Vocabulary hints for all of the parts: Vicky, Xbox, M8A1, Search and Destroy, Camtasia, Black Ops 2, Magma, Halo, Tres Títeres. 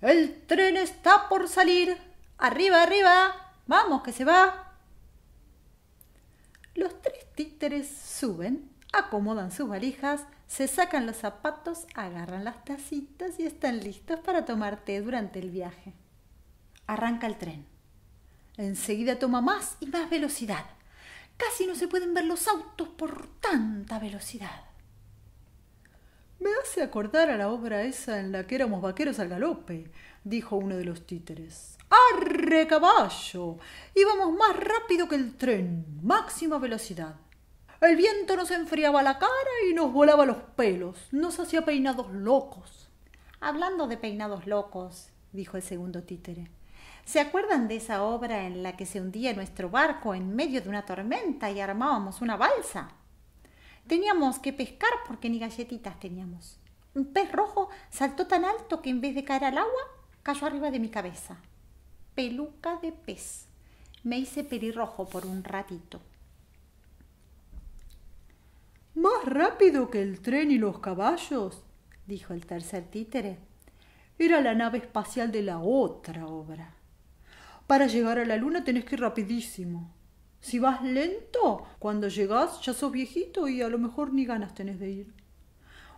El tren está por salir. Arriba, arriba. Vamos, que se va. Los tres títeres suben, acomodan sus valijas, se sacan los zapatos, agarran las tacitas y están listos para tomar té durante el viaje. Arranca el tren. Enseguida toma más y más velocidad. Casi no se pueden ver los autos por tanta velocidad. Me hace acordar a la obra esa en la que éramos vaqueros al galope, dijo uno de los títeres. ¡Arre, caballo! Íbamos más rápido que el tren, máxima velocidad. El viento nos enfriaba la cara y nos volaba los pelos, nos hacía peinados locos. Hablando de peinados locos, dijo el segundo títere, ¿se acuerdan de esa obra en la que se hundía nuestro barco en medio de una tormenta y armábamos una balsa? Teníamos que pescar porque ni galletitas teníamos. Un pez rojo saltó tan alto que en vez de caer al agua, cayó arriba de mi cabeza. Peluca de pez. Me hice pelirrojo por un ratito. Más rápido que el tren y los caballos, dijo el tercer títere. Era la nave espacial de la otra obra. Para llegar a la luna tenés que ir rapidísimo. Si vas lento, cuando llegás ya sos viejito y a lo mejor ni ganas tenés de ir.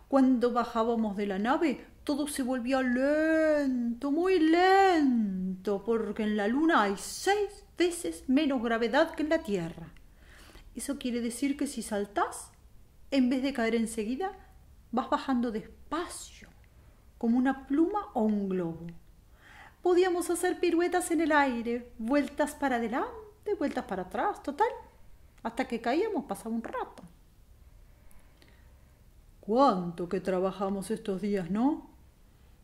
Cuando bajábamos de la nave, todo se volvía lento, muy lento, porque en la luna hay 6 veces menos gravedad que en la Tierra. Eso quiere decir que si saltás, en vez de caer enseguida, vas bajando despacio, como una pluma o un globo. Podíamos hacer piruetas en el aire, vueltas para adelante, de vueltas para atrás, total, hasta que caíamos pasaba un rato. ¿Cuánto que trabajamos estos días, no?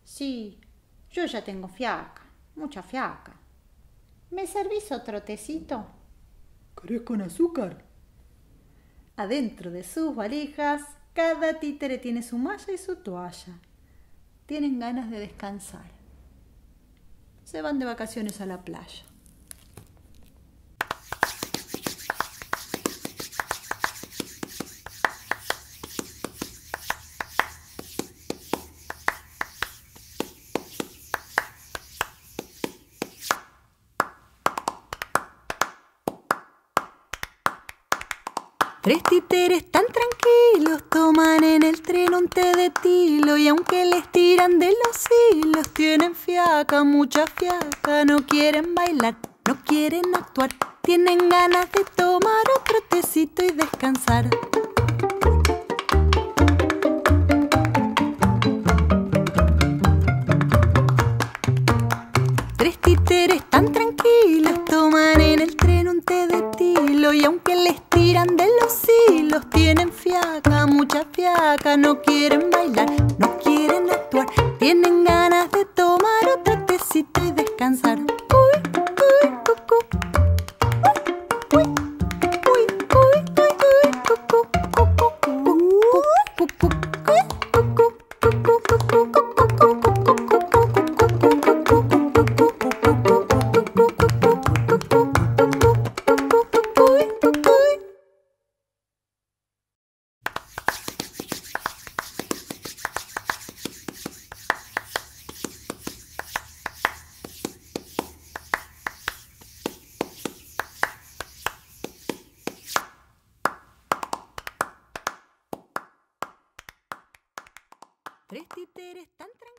Sí, yo ya tengo fiaca, mucha fiaca. ¿Me servís otro tecito? ¿Querés con azúcar? Adentro de sus valijas, cada títere tiene su malla y su toalla. Tienen ganas de descansar. Se van de vacaciones a la playa. Tres títeres tan tranquilos toman en el tren un té de tilo y aunque les tiran de los hilos tienen fiaca, mucha fiaca, no quieren bailar, no quieren actuar, tienen ganas de tomar otro tecito y descansar. Tres títeres tan tranquilos toman en el tren un té de tilo y aunque les tiran de los hilos tienen fiaca, mucha fiaca, no quieren bailar, no quieren actuar, tienen ganas de tomar otro tecito y descansar. Uy, uy, cucú. Uy, uy, uy, uy, uy, cucú, cucú, cucú, cucú, cucú, cucú, cucú, cucú. Tres títeres tan tranquilos.